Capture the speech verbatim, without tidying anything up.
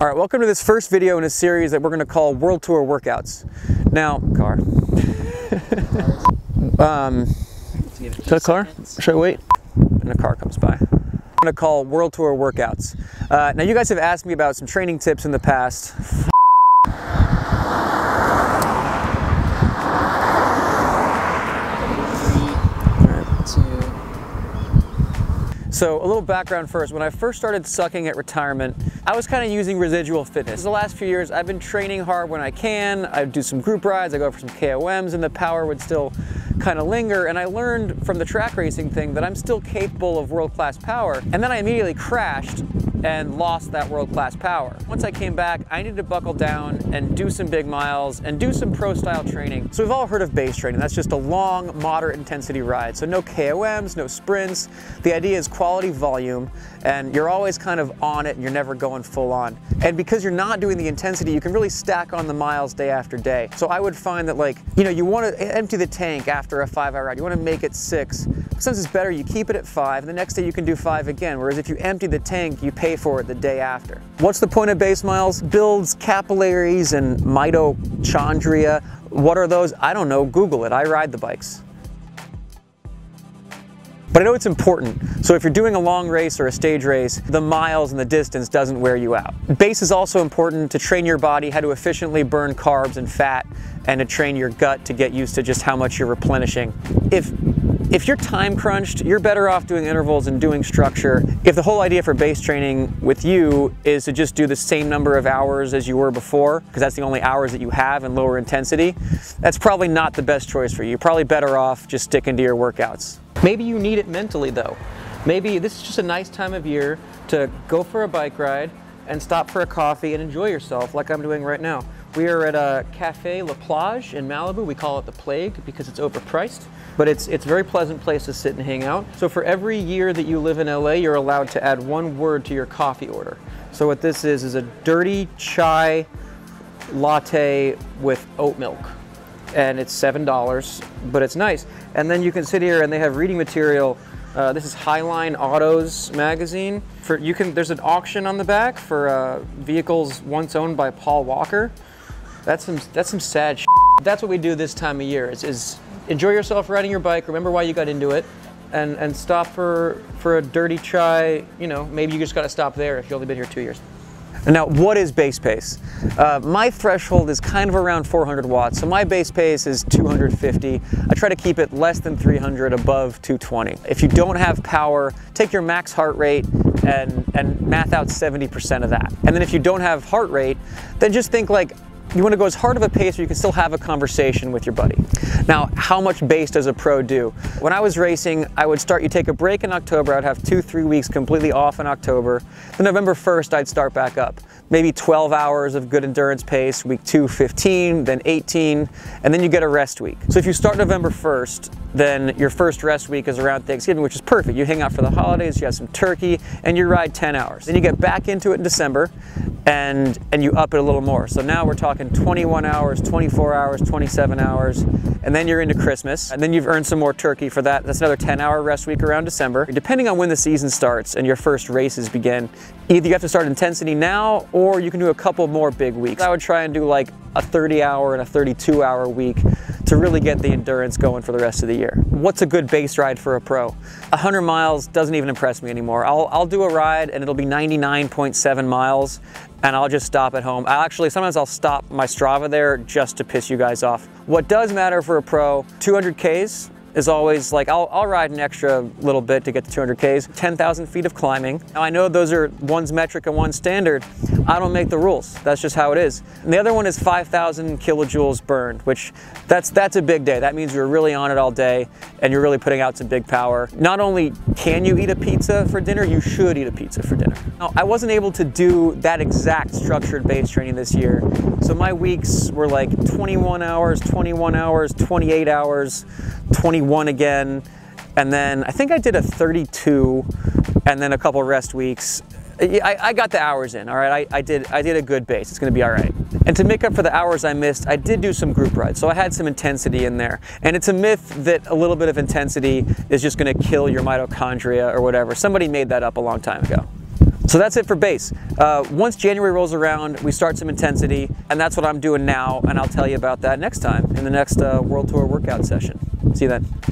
All right, welcome to this first video in a series that we're going to call World Tour Workouts. Now, car. um, the car? Should I wait? And the car comes by. I'm going to call World Tour Workouts. Uh, now, you guys have asked me about some training tips in the past. So a little background first. When I first started sucking at retirement, I was kind of using residual fitness. The last few years, I've been training hard when I can. I do some group rides, I go for some K O Ms, and the power would still kind of linger. And I learned from the track racing thing that I'm still capable of world-class power. And then I immediately crashed and lost that world-class power. Once I came back, I needed to buckle down and do some big miles and do some pro-style training. So we've all heard of base training. That's just a long, moderate intensity ride. So no K O Ms, no sprints. The idea is quality volume, and you're always kind of on it and you're never going full on. And because you're not doing the intensity, you can really stack on the miles day after day. So I would find that, like, you know, you want to empty the tank after a five-hour ride. You want to make it six. Sometimes it's better you keep it at five, and the next day you can do five again. Whereas if you empty the tank, you pay for it the day after. What's the point of base miles? Builds capillaries and mitochondria. What are those? I don't know. Google it. I ride the bikes. But I know it's important. So if you're doing a long race or a stage race, the miles and the distance doesn't wear you out. Base is also important to train your body how to efficiently burn carbs and fat, and to train your gut to get used to just how much you're replenishing. If If you're time crunched, you're better off doing intervals and doing structure. If the whole idea for base training with you is to just do the same number of hours as you were before, because that's the only hours that you have in lower intensity, that's probably not the best choice for you. You're probably better off just sticking to your workouts. Maybe you need it mentally though. Maybe this is just a nice time of year to go for a bike ride and stop for a coffee and enjoy yourself like I'm doing right now. We are at a Cafe La Plage in Malibu. We call it the Plague because it's overpriced, but it's, it's a very pleasant place to sit and hang out. So for every year that you live in L A, you're allowed to add one word to your coffee order. So what this is is a dirty chai latte with oat milk. And it's seven dollars, but it's nice. And then you can sit here and they have reading material. Uh, this is Highline Autos magazine. For you can there's an auction on the back for uh, vehicles once owned by Paul Walker. That's some that's some sad shit. That's what we do this time of year. Is, is enjoy yourself riding your bike. Remember why you got into it, and and stop for for a dirty chai. You know, maybe you just got to stop there if you've only been here two years. Now, what is base pace? Uh, my threshold is kind of around four hundred watts, so my base pace is two hundred fifty. I try to keep it less than three hundred, above two twenty. If you don't have power, take your max heart rate and, and math out seventy percent of that. And then if you don't have heart rate, then just think like, you want to go as hard of a pace where you can still have a conversation with your buddy. Now, how much base does a pro do? When I was racing, I would start, you take a break in October, I'd have two, three weeks completely off in October. Then November first, I'd start back up. Maybe twelve hours of good endurance pace, week two, fifteen, then eighteen, and then you get a rest week. So if you start November first, then your first rest week is around Thanksgiving, which is perfect. You hang out for the holidays, you have some turkey, and you ride ten hours. Then you get back into it in December, and and you up it a little more. So now we're talking twenty-one hours, twenty-four hours, twenty-seven hours, and then you're into Christmas, and then you've earned some more turkey for that. That's another ten hour rest week around December. Depending on when the season starts and your first races begin, either you have to start intensity now, or you can do a couple more big weeks. I would try and do like a thirty hour and a thirty-two hour week to really get the endurance going for the rest of the year. What's a good base ride for a pro? one hundred miles doesn't even impress me anymore. I'll, I'll do a ride and it'll be ninety-nine point seven miles and I'll just stop at home. I'll actually, sometimes I'll stop my Strava there just to piss you guys off. What does matter for a pro, two hundred Ks is always like, I'll, I'll ride an extra little bit to get to two hundred Ks, ten thousand feet of climbing. Now I know those are one's metric and one's standard. I don't make the rules. That's just how it is. And the other one is five thousand kilojoules burned, which that's, that's a big day. That means you're really on it all day and you're really putting out some big power. Not only can you eat a pizza for dinner, you should eat a pizza for dinner. Now, I wasn't able to do that exact structured base training this year. So my weeks were like twenty-one hours, twenty-one hours, twenty-eight hours, twenty-one again. And then I think I did a thirty-two and then a couple rest weeks. I, I got the hours in, all right? I, I, did, I did a good base. It's going to be all right. And to make up for the hours I missed, I did do some group rides. So I had some intensity in there. And it's a myth that a little bit of intensity is just going to kill your mitochondria or whatever. Somebody made that up a long time ago. So that's it for base. Uh, once January rolls around, we start some intensity, and that's what I'm doing now, and I'll tell you about that next time in the next uh, World Tour workout session. See you then.